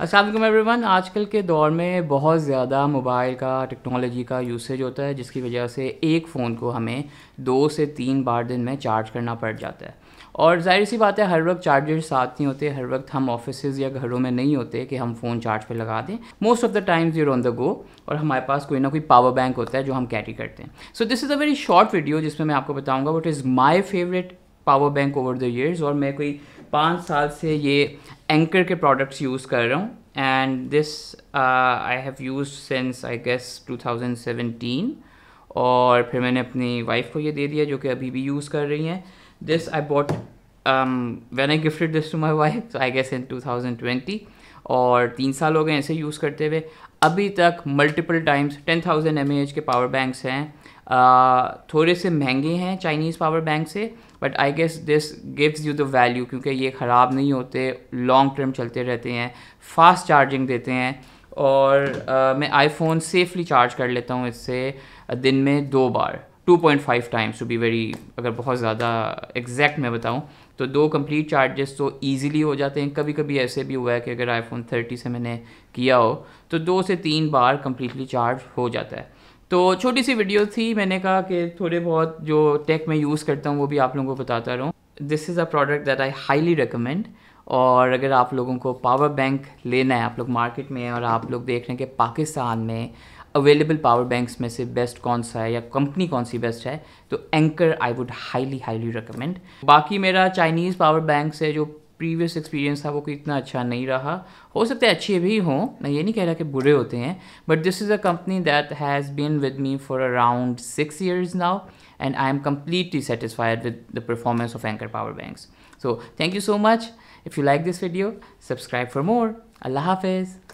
अस्सलाम वालेकुम एवरीवन। आजकल के दौर में बहुत ज़्यादा मोबाइल का, टेक्नोलॉजी का यूसेज होता है, जिसकी वजह से एक फ़ोन को हमें 2 से 3 बार दिन में चार्ज करना पड़ जाता है। और जाहिर सी बात है, हर वक्त चार्जर साथ नहीं होते, हर वक्त हम ऑफिसेज या घरों में नहीं होते कि हम फ़ोन चार्ज पे लगा दें। Most of the times we are on the go और हमारे पास कोई ना कोई पावर बैंक होता है जो हम कैरी करते हैं। So this is a very short video जिसमें मैं आपको बताऊँगा what is my favourite power bank over the years. और मैं कोई 5 साल से ये एंकर के प्रोडक्ट्स यूज़ कर रहा हूँ and this I have used since I guess 2017। और फिर मैंने अपनी वाइफ को ये दे दिया जो कि अभी भी यूज़ कर रही हैं। This I bought when I gifted this to my wife I guess in 2020। और 3 साल हो गए ऐसे यूज़ करते हुए। अभी तक मल्टीपल टाइम्स 10,000 mAh के पावर बैंक्स हैं। थोड़े से महंगे हैं चाइनीज़ पावर बैंक से, but I guess this gives you the value, क्योंकि ये ख़राब नहीं होते, लॉन्ग टर्म चलते रहते हैं, फास्ट चार्जिंग देते हैं। और मैं आईफोन सेफली चार्ज कर लेता हूँ इससे दिन में 2 बार, 2.5 टाइम्स टू बी वेरी, अगर बहुत ज़्यादा एग्जैक्ट मैं बताऊँ तो 2 कंप्लीट चार्जेस तो ईज़िली हो जाते हैं। कभी कभी ऐसे भी हुआ है कि अगर आईफोन 30 से मैंने किया हो तो 2 से 3 बार कम्प्लीटली चार्ज हो जाता है। तो छोटी सी वीडियो थी, मैंने कहा कि थोड़े बहुत जो टेक में यूज़ करता हूँ वो भी आप लोगों को बताता रहूँ। This is a product that I highly recommend. और अगर आप लोगों को पावर बैंक लेना है, आप लोग मार्केट में हैं और आप लोग देख रहे हैं कि पाकिस्तान में अवेलेबल पावर बैंक्स में से बेस्ट कौन सा है या कंपनी कौन सी बेस्ट है, तो Anker I would highly recommend. बाकी मेरा चाइनीज़ पावर बैंक से जो प्रीवियस एक्सपीरियंस था वो कोई इतना अच्छा नहीं रहा। हो सकता है अच्छे भी हों, मैं ये नहीं कह रहा कि बुरे होते हैं, but this is a company that has been with me for around 6 years now and I am completely satisfied with the performance of Anker power banks. So thank you so much. If you like this video subscribe for more. अल्लाह हाफिज़।